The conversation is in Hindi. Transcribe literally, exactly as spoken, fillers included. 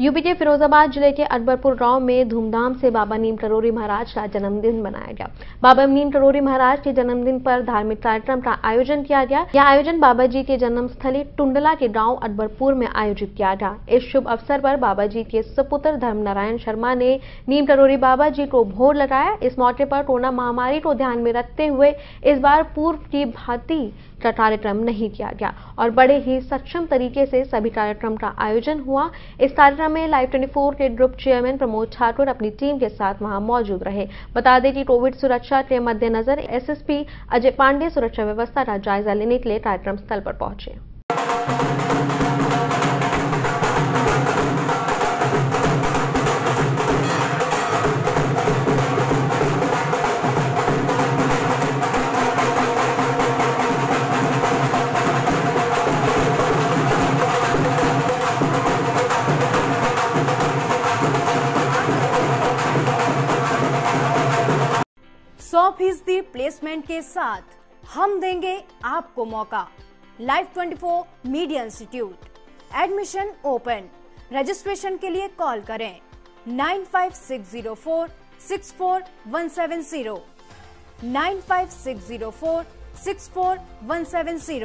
यूपी के फिरोजाबाद जिले के अकबरपुर गांव में धूमधाम से बाबा नीब करौरी महाराज का जन्मदिन मनाया गया। बाबा नीब करौरी महाराज के जन्मदिन पर धार्मिक कार्यक्रम का आयोजन किया गया। यह आयोजन बाबा जी के जन्मस्थली टुंडला के गांव अकबरपुर में आयोजित किया गया। इस शुभ अवसर पर बाबा जी के सुपुत्र धर्मनारायण शर्मा ने नीब करौरी बाबा जी को भोग लगाया। इस मौके पर कोरोना महामारी को ध्यान में रखते हुए इस बार पूर्व की भांति का कार्यक्रम नहीं किया गया और बड़े ही सक्षम तरीके से सभी कार्यक्रम का आयोजन हुआ। इस कार्यक्रम में लाइव चौबीस के ग्रुप चेयरमैन प्रमोद ठाकुर अपनी टीम के साथ वहां मौजूद रहे। बता दें कि कोविड सुरक्षा के मद्देनजर S S P Ajay Pandey सुरक्षा व्यवस्था का जायजा लेने के लिए कार्यक्रम स्थल पर पहुंचे। सौ फीसदी प्लेसमेंट के साथ हम देंगे आपको मौका। लाइव चौबीस media institute admission open. Registration के लिए कॉल करें nine five six zero four six four one seven zero nine five six zero four six four one seven zero.